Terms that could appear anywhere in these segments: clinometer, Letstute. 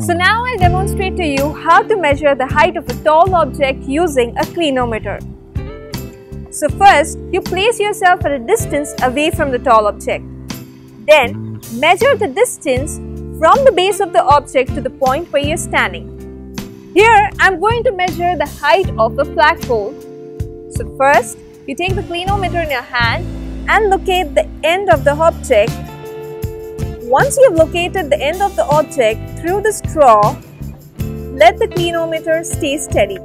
So now I'll demonstrate to you how to measure the height of a tall object using a clinometer. So first, you place yourself at a distance away from the tall object. Then, measure the distance from the base of the object to the point where you're standing. Here, I'm going to measure the height of a flagpole. So first, you take the clinometer in your hand and locate the end of the object. Once you have located the end of the object through the straw, let the clinometer stay steady.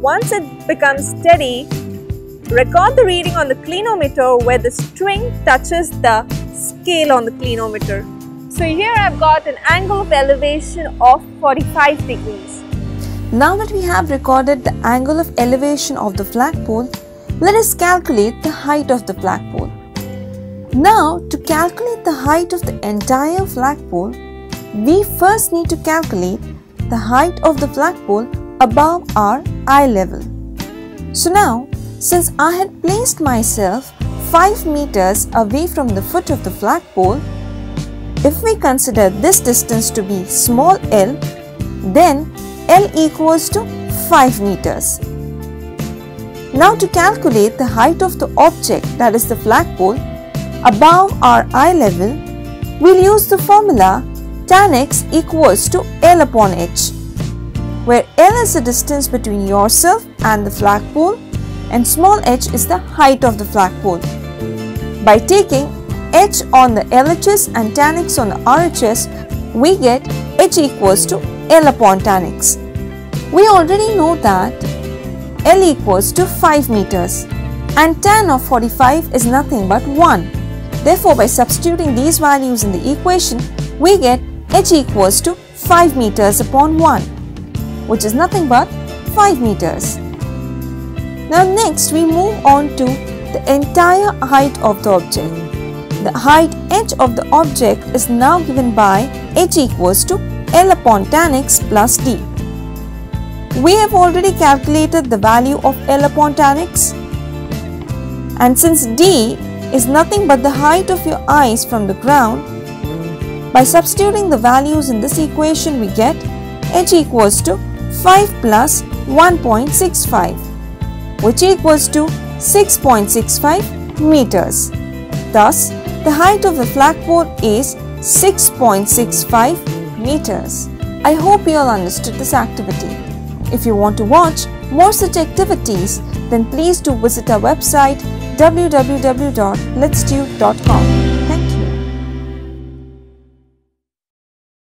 Once it becomes steady, record the reading on the clinometer where the string touches the scale on the clinometer. So here I've got an angle of elevation of 45 degrees. Now that we have recorded the angle of elevation of the flagpole, let us calculate the height of the flagpole. Now, to calculate the height of the entire flagpole, we first need to calculate the height of the flagpole above our eye level. So now, since I had placed myself 5 meters away from the foot of the flagpole, if we consider this distance to be small l, then L equals to 5 meters. Now to calculate the height of the object, that is the flagpole, above our eye level, we'll use the formula tan x equals to L upon h, where L is the distance between yourself and the flagpole and small h is the height of the flagpole. By taking h on the LHS and tan x on the RHS, we get h equals to L upon tan x. We already know that L equals to 5 meters and tan of 45 is nothing but 1. Therefore, by substituting these values in the equation, we get h equals to 5 meters upon 1, which is nothing but 5 meters. Now next, we move on to the entire height of the object. The height h of the object is now given by h equals to L upon tan x plus d. We have already calculated the value of L upon tan x, and since d is nothing but the height of your eyes from the ground, by substituting the values in this equation we get h equals to 5 plus 1.65, which equals to 6.65 meters. Thus, the height of the flagpole is 6.65 meters. I hope you all understood this activity. If you want to watch more such activities, then please do visit our website www.letstute.com.